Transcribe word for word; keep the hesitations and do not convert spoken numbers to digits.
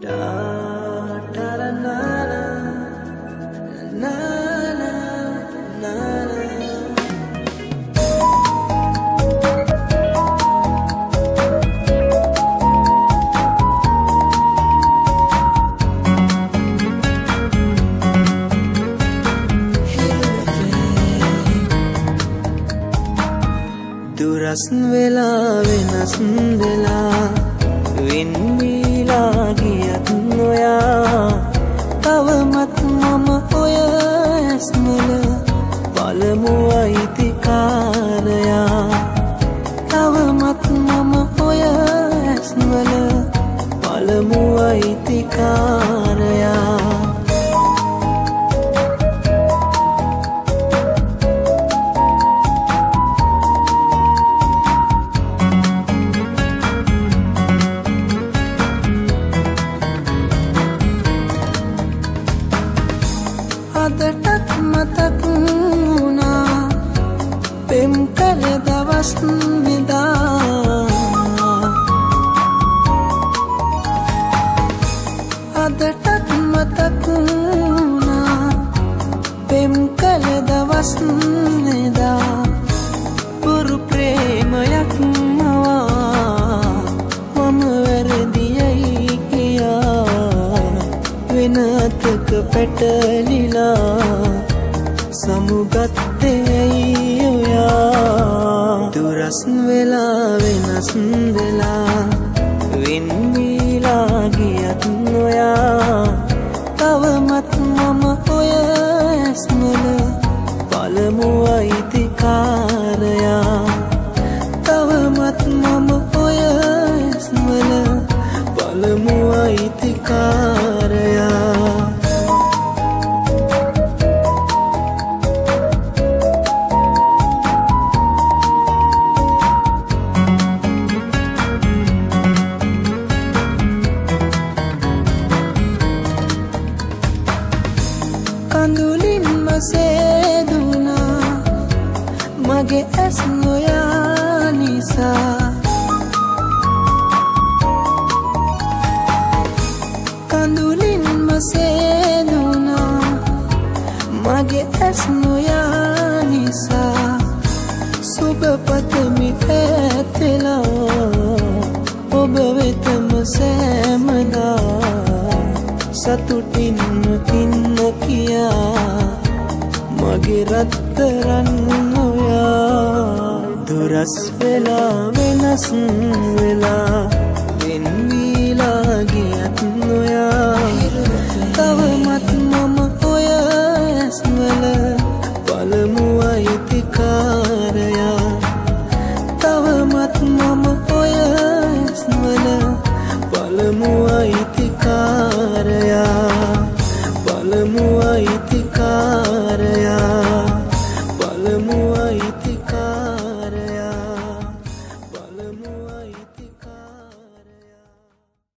दुरस वेला विनसंदला विनवीला गियतनोया तवमत मम ओयस्मल पलमु आइतिकारया तवमत मम ओयस्मल पलमु आइतिकारया अस्मिदा अदटक मतकुना पेम कल दवस्मिदा पुरु प्रेम यक्मवा मम वर्दियै किया विनातक पेटलिला समुगत्तेयोया दुरस वेला विनसंदला विनवीला गियतनोया तव मत मम ओयस्मल पलमु आइतिकारया तव मत मम ओयस्मल पलमु आइतिकारया मगे अस्मोया निसा कंदुलिन मसे दुना मगे अस्मोया निसा सुबह पत्मी तेला ओबवेत मसे मना सतुटिन किन किया मगे रत्तरन्नोया दुरस वेला विनसंदला विनवीला गियतनोया तव मत मम ओयस्मल पलमु आइतिकारया तव मत मम ओयस्मल पलमु आइतिकारया।